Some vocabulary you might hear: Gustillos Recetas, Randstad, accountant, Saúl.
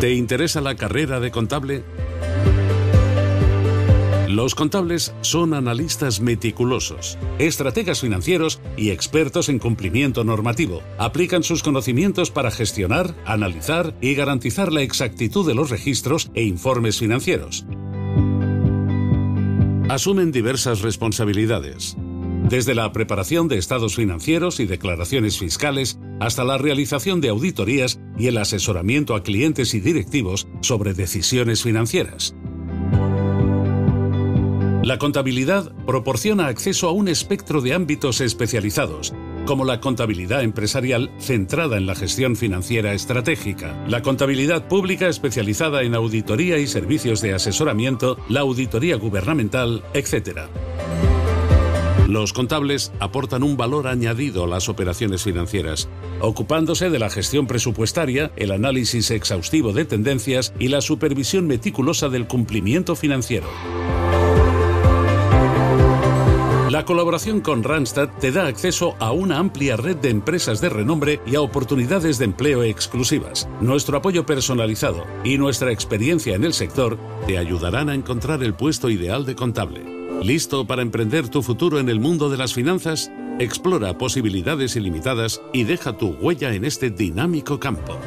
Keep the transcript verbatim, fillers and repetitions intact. ¿Te interesa la carrera de contable? Los contables son analistas meticulosos, estrategas financieros y expertos en cumplimiento normativo. Aplican sus conocimientos para gestionar, analizar y garantizar la exactitud de los registros e informes financieros. Asumen diversas responsabilidades, desde la preparación de estados financieros y declaraciones fiscales hasta la realización de auditorías y el asesoramiento a clientes y directivos sobre decisiones financieras. La contabilidad proporciona acceso a un espectro de ámbitos especializados, como la contabilidad empresarial centrada en la gestión financiera estratégica, la contabilidad pública especializada en auditoría y servicios de asesoramiento, la auditoría gubernamental, etcétera. Los contables aportan un valor añadido a las operaciones financieras, ocupándose de la gestión presupuestaria, el análisis exhaustivo de tendencias y la supervisión meticulosa del cumplimiento financiero. La colaboración con Randstad te da acceso a una amplia red de empresas de renombre y a oportunidades de empleo exclusivas. Nuestro apoyo personalizado y nuestra experiencia en el sector te ayudarán a encontrar el puesto ideal de contable. ¿Listo para emprender tu futuro en el mundo de las finanzas? Explora posibilidades ilimitadas y deja tu huella en este dinámico campo.